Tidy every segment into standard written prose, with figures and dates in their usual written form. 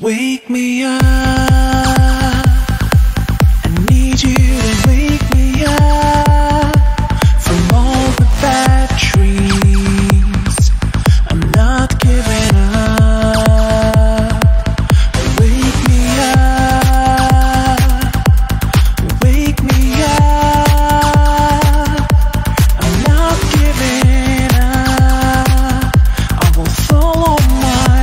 Wake me up, I need you to wake me up from all the bad dreams. I'm not giving up. Wake me up, wake me up. I'm not giving up. I will follow my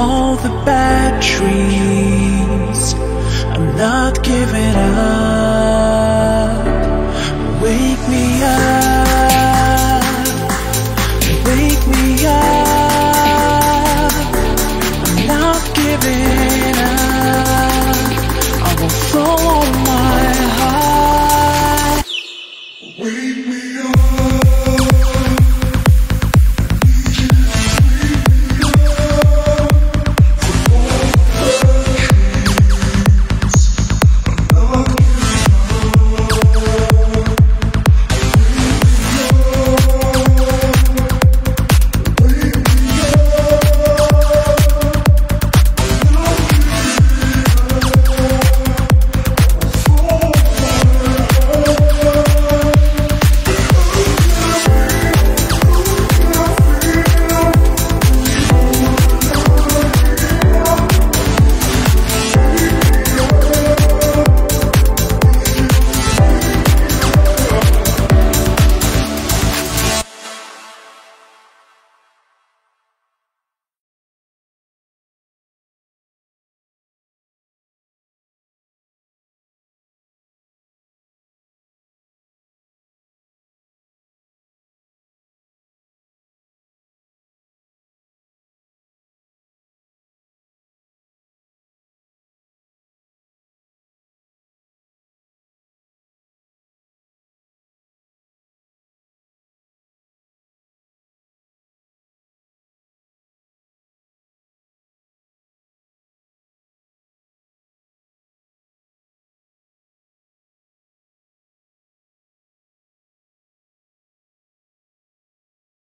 all the bad dreams. I'm not giving up.